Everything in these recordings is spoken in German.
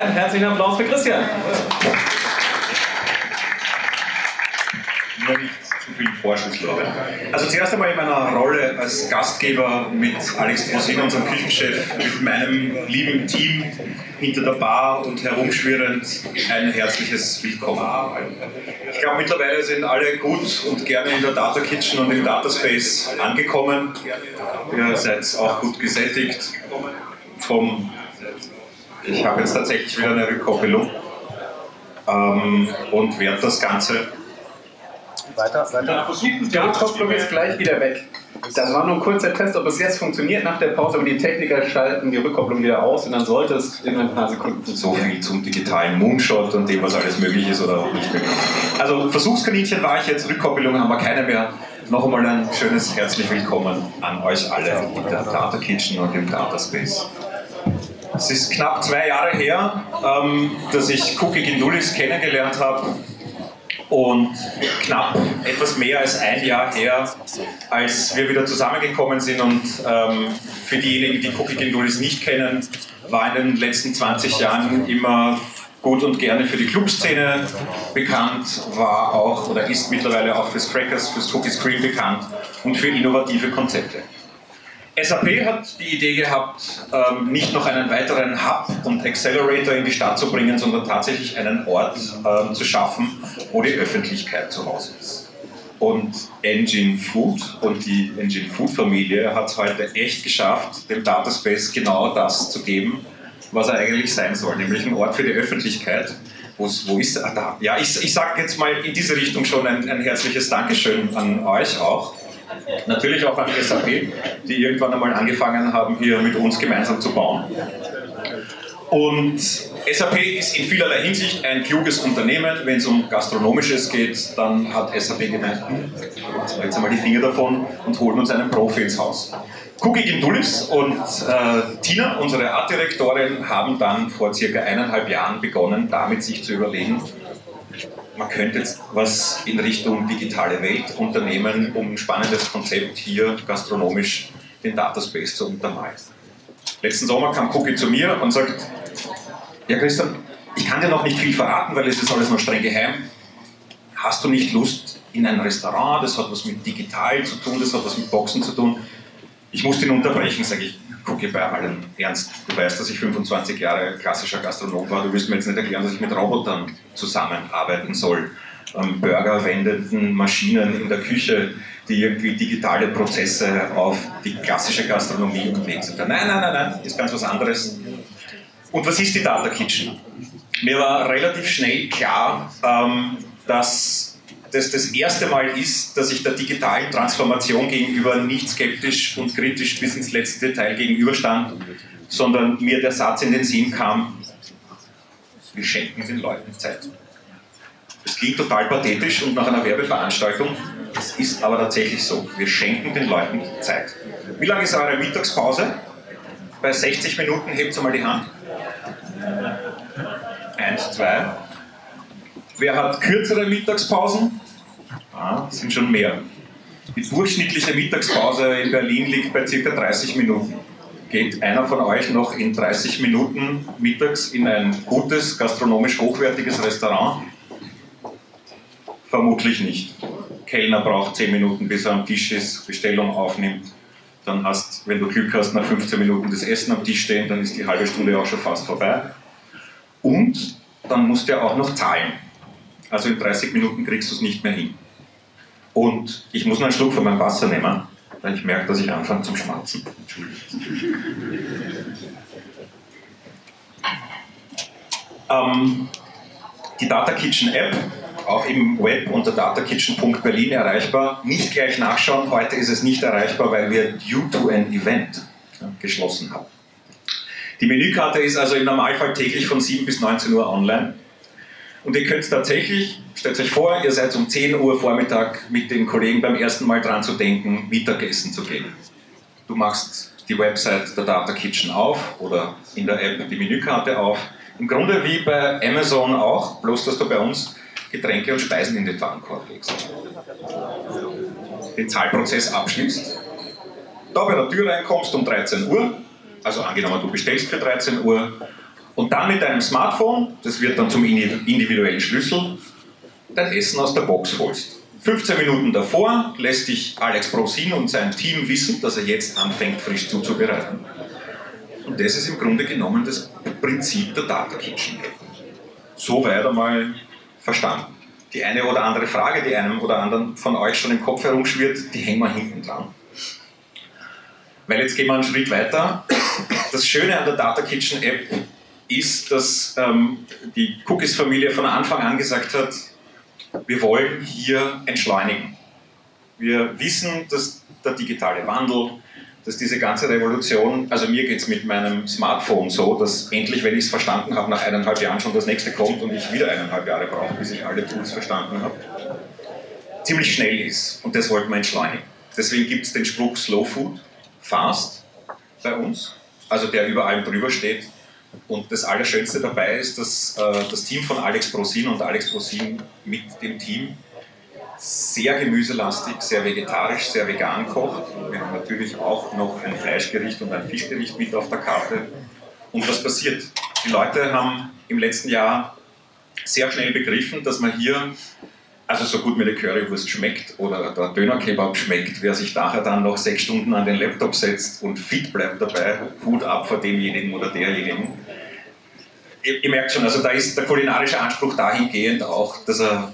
Herzlichen Applaus für Christian. Nur nicht zu viel Vorschusslorbeeren. Also zuerst einmal in meiner Rolle als Gastgeber mit Alex Brosin, unserem Küchenchef, mit meinem lieben Team hinter der Bar und herumschwirrend ein herzliches Willkommen. Ich glaube, mittlerweile sind alle gut und gerne in der Data Kitchen und im Data Space angekommen. Ihr seid auch gut gesättigt vom... Ich habe jetzt tatsächlich wieder eine Rückkoppelung und werde das Ganze weiter. Die Rückkopplung ist gleich wieder weg. Das war nur ein kurzer Test, ob es jetzt funktioniert nach der Pause, aber die Techniker schalten die Rückkopplung wieder aus und dann sollte es in ein paar Sekunden so viel zum digitalen Moonshot und dem, was alles möglich ist oder auch nicht möglich ist. Also Versuchskaninchen war ich jetzt, Rückkoppelung haben wir keine mehr. Noch einmal ein schönes herzlich Willkommen an euch alle in der Data Kitchen und im Data Space. Es ist knapp 2 Jahre her, dass ich Kuki Gindulis kennengelernt habe und knapp etwas mehr als 1 Jahr her, als wir wieder zusammengekommen sind. Und für diejenigen, die Kuki Gindulis nicht kennen, war in den letzten 20 Jahren immer gut und gerne für die Clubszene bekannt, war auch oder ist mittlerweile auch fürs Crackers, fürs Cookie-Scream bekannt und für innovative Konzepte. SAP hat die Idee gehabt, nicht noch einen weiteren Hub und Accelerator in die Stadt zu bringen, sondern tatsächlich einen Ort zu schaffen, wo die Öffentlichkeit zu Hause ist. Und Engine Food und die Engine Food Familie hat es heute echt geschafft, dem Data Space genau das zu geben, was er eigentlich sein soll, nämlich ein Ort für die Öffentlichkeit. Wo ist er da? Ja, ich sage jetzt mal in diese Richtung schon ein herzliches Dankeschön an euch auch. Natürlich auch an SAP, die irgendwann einmal angefangen haben, hier mit uns gemeinsam zu bauen. Und SAP ist in vielerlei Hinsicht ein kluges Unternehmen. Wenn es um Gastronomisches geht, dann hat SAP gemeint, lassen wir jetzt einmal die Finger davon und holen uns einen Profi ins Haus. Kuki Gindulis und Tina, unsere Artdirektorin, haben dann vor circa 1,5 Jahren begonnen, damit sich zu überlegen, man könnte jetzt was in Richtung digitale Welt unternehmen, um ein spannendes Konzept hier gastronomisch den Data Space zu untermalen. Letzten Sommer kam Kuki zu mir und sagt, ja Christian, ich kann dir noch nicht viel verraten, weil es ist alles noch streng geheim. Hast du nicht Lust in ein Restaurant, das hat was mit digital zu tun, das hat was mit Boxen zu tun? Ich muss den unterbrechen, sage ich, Kuki, bei allem Ernst. Du weißt, dass ich 25 Jahre klassischer Gastronom war. Du willst mir jetzt nicht erklären, dass ich mit Robotern zusammenarbeiten soll. Burger wendenden Maschinen in der Küche, die irgendwie digitale Prozesse auf die klassische Gastronomie umlegen. Nein, ist ganz was anderes. Und was ist die Data Kitchen? Mir war relativ schnell klar, dass das das erste Mal ist, dass ich der digitalen Transformation gegenüber nicht skeptisch und kritisch bis ins letzte Detail gegenüberstand, sondern mir der Satz in den Sinn kam, wir schenken den Leuten Zeit. Das klingt total pathetisch und nach einer Werbeveranstaltung, das ist aber tatsächlich so. Wir schenken den Leuten Zeit. Wie lange ist eure Mittagspause? Bei 60 Minuten hebt mal die Hand. 1, 2... Wer hat kürzere Mittagspausen? Ah, das sind schon mehr. Die durchschnittliche Mittagspause in Berlin liegt bei ca. 30 Minuten. Geht einer von euch noch in 30 Minuten mittags in ein gutes, gastronomisch hochwertiges Restaurant? Vermutlich nicht. Kellner braucht 10 Minuten, bis er am Tisch ist, Bestellung aufnimmt. Dann hast, wenn du Glück hast, nach 15 Minuten das Essen am Tisch stehen, dann ist die halbe Stunde auch schon fast vorbei. Und dann musst du auch noch zahlen. Also in 30 Minuten kriegst du es nicht mehr hin. Und ich muss noch einen Schluck von meinem Wasser nehmen, weil ich merke, dass ich anfange zum Schmatzen. Entschuldigung. Die Data Kitchen App, auch im Web unter datakitchen.berlin erreichbar. Nicht gleich nachschauen, heute ist es nicht erreichbar, weil wir due to an event geschlossen haben. Die Menükarte ist also im Normalfall täglich von 7 bis 19 Uhr online. Und ihr könnt tatsächlich, stellt euch vor, ihr seid um 10 Uhr Vormittag mit den Kollegen beim ersten Mal dran zu denken, Mittagessen zu gehen. Du machst die Website der Data Kitchen auf oder in der App die Menükarte auf. Im Grunde wie bei Amazon auch, bloß dass du bei uns Getränke und Speisen in den Warenkorb legst. Den Zahlprozess abschließt. Da bei der Tür reinkommst um 13 Uhr, also angenommen du bestellst für 13 Uhr, und dann mit deinem Smartphone, das wird dann zum individuellen Schlüssel, dein Essen aus der Box holst. 15 Minuten davor lässt dich Alex Brosin und sein Team wissen, dass er jetzt anfängt, frisch zuzubereiten. Und das ist im Grunde genommen das Prinzip der Data Kitchen. Soweit einmal verstanden. Die eine oder andere Frage, die einem oder anderen von euch schon im Kopf herumschwirrt, die hängen wir hinten dran. Weil jetzt gehen wir einen Schritt weiter. Das Schöne an der Data Kitchen App ist, dass die Cookies-Familie von Anfang an gesagt hat, wir wollen hier entschleunigen. Wir wissen, dass der digitale Wandel, dass diese ganze Revolution, also mir geht es mit meinem Smartphone so, dass endlich, wenn ich es verstanden habe, nach 1,5 Jahren schon das nächste kommt und ich wieder 1,5 Jahre brauche, bis ich alle Tools verstanden habe, ziemlich schnell ist. Und das wollten wir entschleunigen. Deswegen gibt es den Spruch Slow Food, Fast bei uns, also der über allem drüber steht. Und das Allerschönste dabei ist, dass das Team von Alex Brosin und Alex Brosin mit dem Team sehr gemüselastig, sehr vegetarisch, sehr vegan kocht. Wir haben natürlich auch noch ein Fleischgericht und ein Fischgericht mit auf der Karte. Und was passiert? Die Leute haben im letzten Jahr sehr schnell begriffen, dass man hier, also so gut mir die Currywurst schmeckt oder der Dönerkebab schmeckt, wer sich nachher dann noch 6 Stunden an den Laptop setzt und fit bleibt dabei, Hut ab vor demjenigen oder derjenigen. Ihr merkt schon, also da ist der kulinarische Anspruch dahingehend auch, dass er,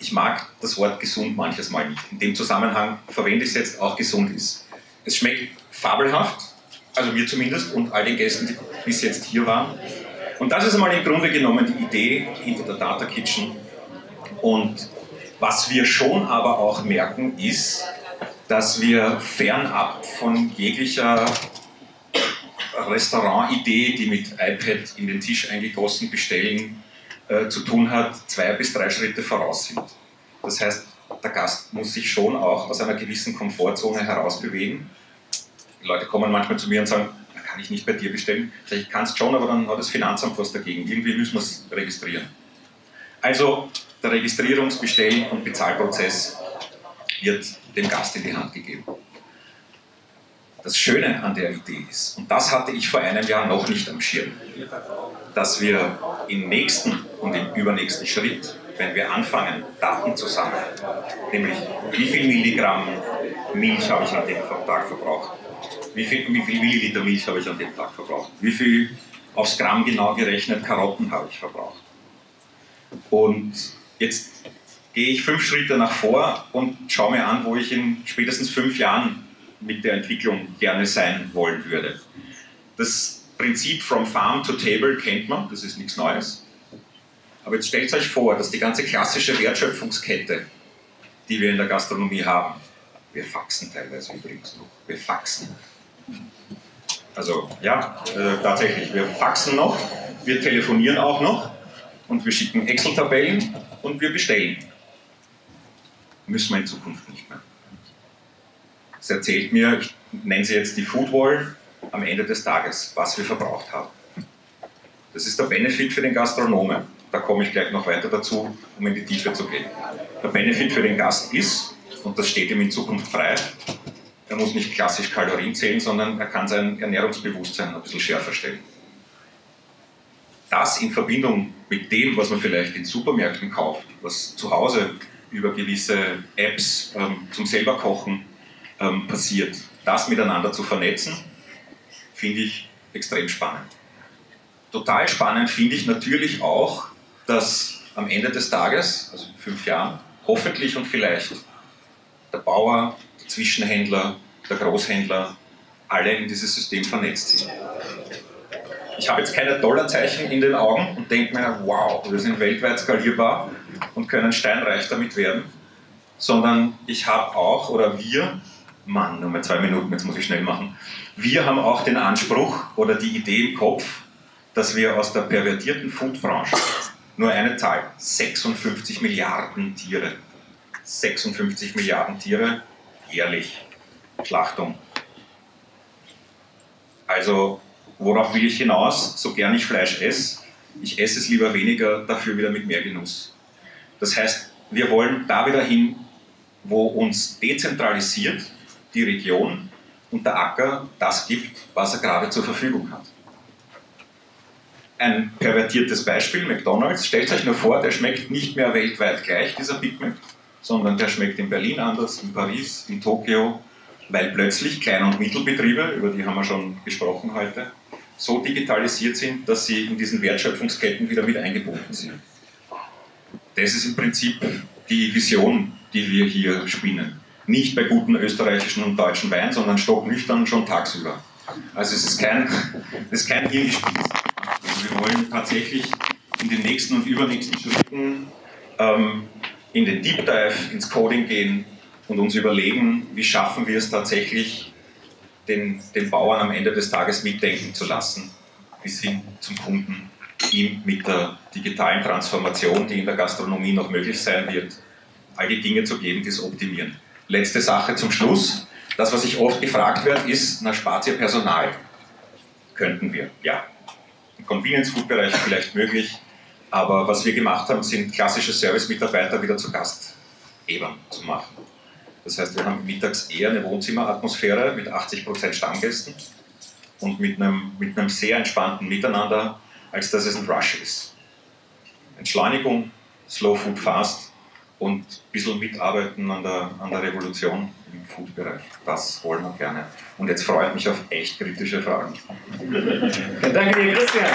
ich mag das Wort gesund manches Mal nicht. In dem Zusammenhang verwende ich es jetzt, auch gesund ist. Es schmeckt fabelhaft, also mir zumindest und all den Gästen, die bis jetzt hier waren. Und das ist einmal im Grunde genommen die Idee hinter der Data Kitchen. Und was wir schon aber auch merken, ist, dass wir fernab von jeglicher Restaurantidee, die mit iPad in den Tisch eingegossen bestellen, zu tun hat, 2 bis 3 Schritte voraus sind. Das heißt, der Gast muss sich schon auch aus einer gewissen Komfortzone herausbewegen. Die Leute kommen manchmal zu mir und sagen, da kann ich nicht bei dir bestellen. Ich kann es schon, aber dann hat das Finanzamt was dagegen. Irgendwie müssen wir es registrieren. Also der Registrierungs-, Bestell- und Bezahlprozess wird dem Gast in die Hand gegeben. Das Schöne an der Idee ist, und das hatte ich vor einem Jahr noch nicht am Schirm, dass wir im nächsten und im übernächsten Schritt, wenn wir anfangen, Daten zu sammeln, nämlich wie viel Milligramm Milch habe ich an dem Tag verbraucht, wie viel Milliliter Milch habe ich an dem Tag verbraucht, wie viel aufs Gramm genau gerechnet Karotten habe ich verbraucht. Und jetzt gehe ich 5 Schritte nach vor und schaue mir an, wo ich in spätestens 5 Jahren mit der Entwicklung gerne sein wollen würde. Das Prinzip from farm to table kennt man, das ist nichts Neues. Aber jetzt stellt euch vor, dass die ganze klassische Wertschöpfungskette, die wir in der Gastronomie haben, wir faxen teilweise übrigens noch, wir faxen. Also ja, tatsächlich, wir faxen noch, wir telefonieren auch noch und wir schicken Excel-Tabellen und wir bestellen. Müssen wir in Zukunft nicht mehr. Das erzählt mir, ich nenne sie jetzt die Foodwall, am Ende des Tages, was wir verbraucht haben. Das ist der Benefit für den Gastronomen. Da komme ich gleich noch weiter dazu, um in die Tiefe zu gehen. Der Benefit für den Gast ist, und das steht ihm in Zukunft frei, er muss nicht klassisch Kalorien zählen, sondern er kann sein Ernährungsbewusstsein ein bisschen schärfer stellen. Das in Verbindung mit dem, was man vielleicht in Supermärkten kauft, was zu Hause über gewisse Apps zum Selberkochen passiert, das miteinander zu vernetzen, finde ich extrem spannend. Total spannend finde ich natürlich auch, dass am Ende des Tages, also in 5 Jahren, hoffentlich und vielleicht der Bauer, der Zwischenhändler, der Großhändler, alle in dieses System vernetzt sind. Ich habe jetzt keine Dollarzeichen in den Augen und denke mir, wow, wir sind weltweit skalierbar und können steinreich damit werden, sondern ich habe auch, oder wir, Mann, nur mal 2 Minuten, jetzt muss ich schnell machen. Wir haben auch den Anspruch oder die Idee im Kopf, dass wir aus der pervertierten Foodbranche, nur eine Zahl, 56 Milliarden Tiere, 56 Milliarden Tiere jährlich, Schlachtung. Also, worauf will ich hinaus? So gern ich Fleisch esse, ich esse es lieber weniger, dafür wieder mit mehr Genuss. Das heißt, wir wollen da wieder hin, wo uns dezentralisiert, die Region und der Acker das gibt, was er gerade zur Verfügung hat. ein pervertiertes Beispiel, McDonald's, stellt euch nur vor, der schmeckt nicht mehr weltweit gleich, dieser Big Mac, sondern der schmeckt in Berlin anders, in Paris, in Tokio, weil plötzlich Klein- und Mittelbetriebe, über die haben wir schon gesprochen heute, so digitalisiert sind, dass sie in diesen Wertschöpfungsketten wieder mit eingebunden sind. Das ist im Prinzip die Vision, die wir hier spinnen. Nicht bei guten österreichischen und deutschen Wein, sondern stocknüchtern schon tagsüber. Also es ist kein Hirngespinst. Also wir wollen tatsächlich in den nächsten und übernächsten Schritten in den Deep Dive, ins Coding gehen und uns überlegen, wie schaffen wir es tatsächlich, den Bauern am Ende des Tages mitdenken zu lassen, bis hin zum Kunden, ihm mit der digitalen Transformation, die in der Gastronomie noch möglich sein wird, all die Dinge zu geben, die es optimieren. Letzte Sache zum Schluss. Das, was ich oft gefragt werde, ist, na, spart ihr Personal? Könnten wir, ja. Im Convenience-Food-Bereich vielleicht möglich, aber was wir gemacht haben, sind klassische Service-Mitarbeiter wieder zu Gastgebern zu machen. Das heißt, wir haben mittags eher eine Wohnzimmeratmosphäre mit 80% Stammgästen und mit einem sehr entspannten Miteinander, als dass es ein Rush ist. Entschleunigung, Slow Food Fast und ein bisschen mitarbeiten an der Revolution im Food-Bereich. Das wollen wir gerne. Und jetzt freue ich mich auf echt kritische Fragen. Danke dir, Christian.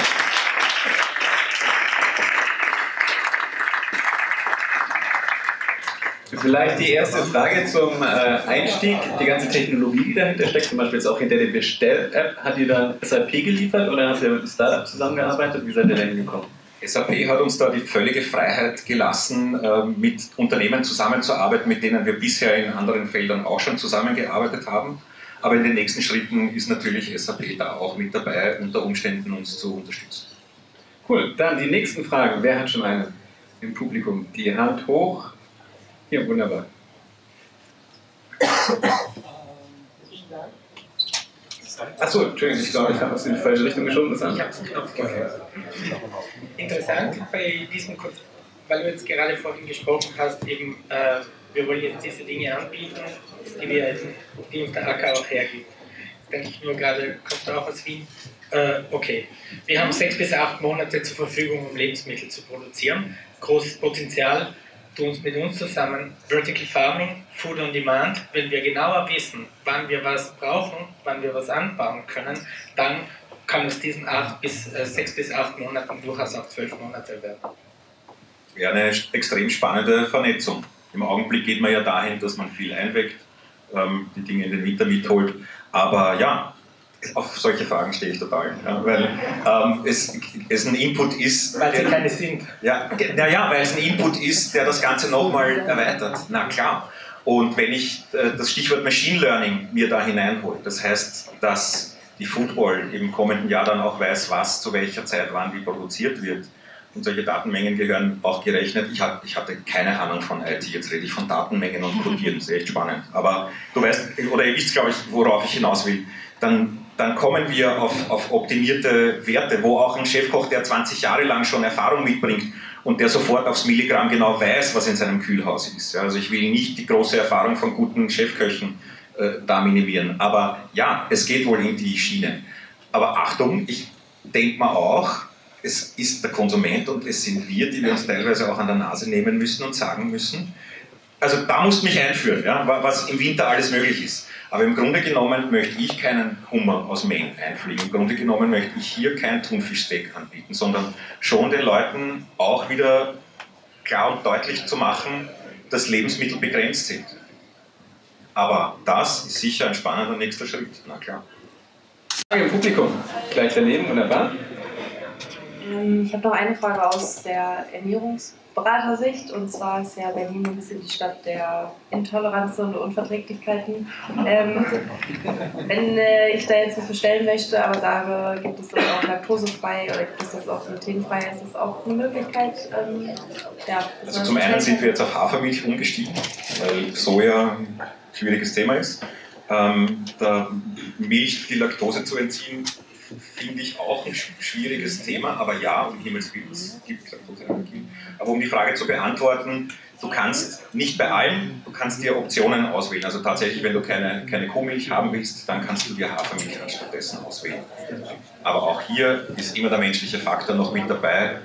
Vielleicht die erste Frage zum Einstieg. Die ganze Technologie, die dahinter steckt, zum Beispiel jetzt auch hinter der Bestell-App, hat ihr dann SAP geliefert oder habt ihr mit einem Startup zusammengearbeitet? Wie seid ihr denn gekommen? SAP hat uns da die völlige Freiheit gelassen, mit Unternehmen zusammenzuarbeiten, mit denen wir bisher in anderen Feldern auch schon zusammengearbeitet haben. Aber in den nächsten Schritten ist natürlich SAP da auch mit dabei, unter Umständen uns zu unterstützen. Cool, dann die nächsten Fragen. Wer hat schon eine im Publikum? Die Hand hoch. Ja, wunderbar. Achso, Entschuldigung, ich glaube, ich habe es in die falsche Richtung geschoben. Ich habe es Knopf gehört. Interessant bei diesem Konzept, weil du jetzt gerade vorhin gesprochen hast, eben, wir wollen jetzt diese Dinge anbieten, die uns der AK auch hergibt. Denke ich nur gerade, kommst du auch aus Wien? Okay, wir haben 6 bis 8 Monate zur Verfügung, um Lebensmittel zu produzieren. Großes Potenzial. Du uns mit uns zusammen, Vertical Farming, Food on Demand, wenn wir genauer wissen, wann wir was brauchen, wann wir was anbauen können, dann kann es diesen 6 bis 8 Monaten durchaus auch 12 Monate werden. Ja, eine extrem spannende Vernetzung. Im Augenblick geht man ja dahin, dass man viel einweckt, die Dinge in den Winter mitholt, aber ja, auf solche Fragen stehe ich total, ja, weil es ein Input ist, weil sie keine sind. Ja, naja, weil es ein Input ist, der das Ganze nochmal erweitert. Na klar. Und wenn ich das Stichwort Machine Learning mir da hineinhole, das heißt, dass die Foodwall im kommenden Jahr dann auch weiß, was zu welcher Zeit wann wie produziert wird. Und solche Datenmengen gehören auch gerechnet. Ich hatte keine Ahnung von IT, jetzt rede ich von Datenmengen und Codieren, das ist echt spannend. Aber du weißt, oder ihr wisst, glaube ich, worauf ich hinaus will. Dann kommen wir auf optimierte Werte, wo auch ein Chefkoch, der 20 Jahre lang schon Erfahrung mitbringt und der sofort aufs Milligramm genau weiß, was in seinem Kühlhaus ist. Also ich will nicht die große Erfahrung von guten Chefköchen da minimieren. Aber ja, es geht wohl in die Schiene. Aber Achtung, ich denke mal auch, es ist der Konsument und es sind wir, die wir uns teilweise auch an der Nase nehmen müssen und sagen müssen, also da musst du mich einführen, ja, was im Winter alles möglich ist. Aber im Grunde genommen möchte ich keinen Hummer aus Maine einfliegen. Im Grunde genommen möchte ich hier kein Thunfischsteak anbieten, sondern schon den Leuten auch wieder klar und deutlich zu machen, dass Lebensmittel begrenzt sind. Aber das ist sicher ein spannender nächster Schritt, na klar. Frage im Publikum, gleich daneben, wunderbar. Ich habe noch eine Frage aus der Ernährungsberatersicht, und zwar ist ja Berlin ein bisschen die Stadt der Intoleranzen und Unverträglichkeiten. Wenn ich da jetzt was bestellen möchte, aber sage, gibt es das auch laktosefrei oder gibt es das auch glutenfrei, ist das auch eine Möglichkeit? Ja, also zum einen sind wir jetzt auf Hafermilch umgestiegen, weil Soja ein schwieriges Thema ist. Der Milch die Laktose zu entziehen, finde ich auch ein schwieriges Thema, aber ja, um Himmels Willen, es gibt Kryptotherapie. Aber um die Frage zu beantworten, du kannst nicht bei allem, du kannst dir Optionen auswählen. Also tatsächlich, wenn du keine Kuhmilch haben willst, dann kannst du dir Hafermilch stattdessen auswählen. Aber auch hier ist immer der menschliche Faktor noch mit dabei.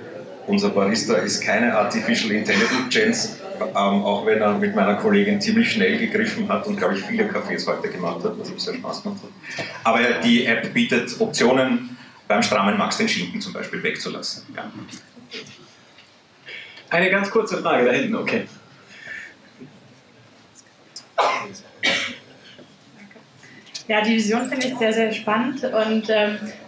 Unser Barista ist keine Artificial Intelligence, auch wenn er mit meiner Kollegin ziemlich schnell gegriffen hat und, glaube ich, viele Kaffees heute gemacht hat, was ihm sehr Spaß gemacht hat. Aber die App bietet Optionen, beim Strammen Max den Schinken zum Beispiel wegzulassen. Ja. Eine ganz kurze Frage da hinten, okay. Ja, die Vision finde ich sehr, sehr spannend und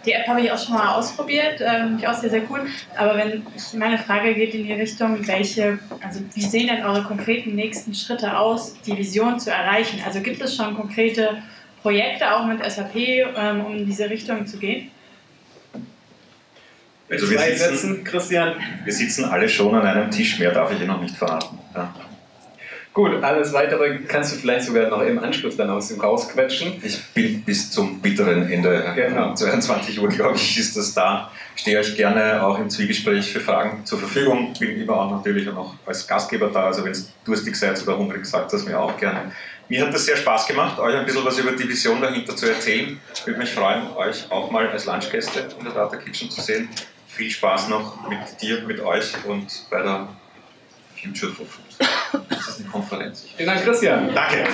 die App habe ich auch schon mal ausprobiert, finde ich auch sehr, sehr cool. Aber wenn meine Frage geht in die Richtung, wie sehen denn eure konkreten nächsten Schritte aus, die Vision zu erreichen? Also gibt es schon konkrete Projekte auch mit SAP, um in diese Richtung zu gehen? Also wir sitzen alle schon an einem Tisch, mehr darf ich hier noch nicht verraten. Ja. Gut, alles Weitere kannst du vielleicht sogar noch im Anschluss dann aus dem rausquetschen. Ich bin bis zum bitteren Ende, genau. 22 Uhr, glaube ich, ist das da. Ich stehe euch gerne auch im Zwiegespräch für Fragen zur Verfügung. Bin immer auch natürlich noch als Gastgeber da, also wenn ihr durstig seid oder hungrig, sagt das mir auch gerne. Mir hat das sehr Spaß gemacht, euch ein bisschen was über die Vision dahinter zu erzählen. Ich würde mich freuen, euch auch mal als Lunchgäste in der Data Kitchen zu sehen. Viel Spaß noch mit dir, mit euch und bei der Future for Food. Das ist eine Konferenz. Vielen Dank, Christian. Danke.